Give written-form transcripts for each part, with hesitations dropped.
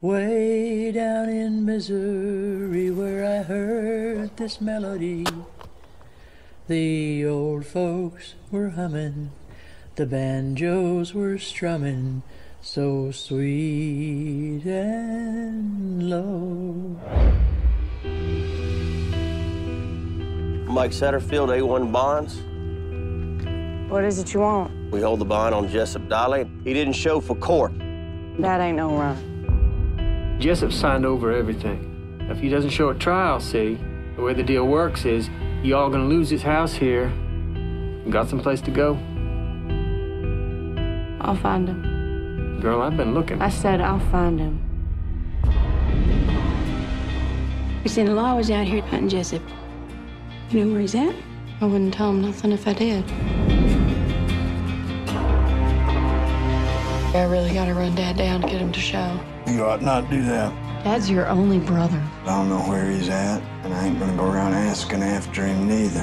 Way down in Missouri, where I heard this melody, the old folks were humming, the banjos were strumming, so sweet and low. Mike Satterfield, A1 Bonds. What is it you want? We hold the bond on Jessup Dolly. He didn't show for court. That ain't no run. Jessup signed over everything. If he doesn't show at trial, see, the way the deal works is you all gonna lose his house here. You got someplace to go? I'll find him. Girl, I've been looking. I said I'll find him. His in-law was out here hunting Jessup. You know where he's at? I wouldn't tell him nothing if I did. I really gotta run Dad down to get him to show. You ought not do that. Dad's your only brother. I don't know where he's at, and I ain't gonna go around asking after him neither.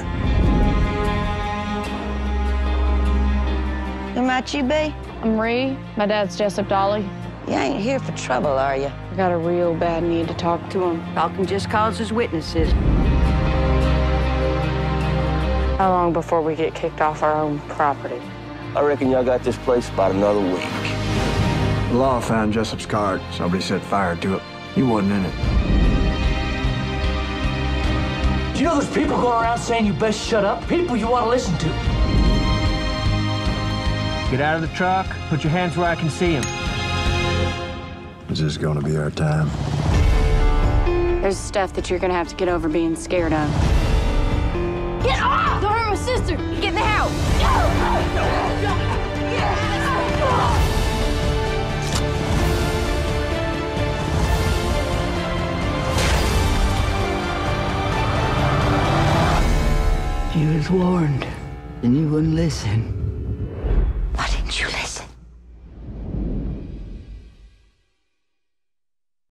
Who might you be? I'm Ree. My dad's Jessup Dolly. You ain't here for trouble, are you? I got a real bad need to talk to him. Talking just calls as witnesses. How long before we get kicked off our own property? I reckon y'all got this place about another week. The law found Jessup's card. Somebody set fire to it. He wasn't in it. Do you know there's people going around saying you best shut up? People you want to listen to. Get out of the truck. Put your hands where I can see them. Is this going to be our time? There's stuff that you're going to have to get over being scared of. Get off! Don't hurt my sister! Get in the house! No! You was warned, and you wouldn't listen. Why didn't you listen?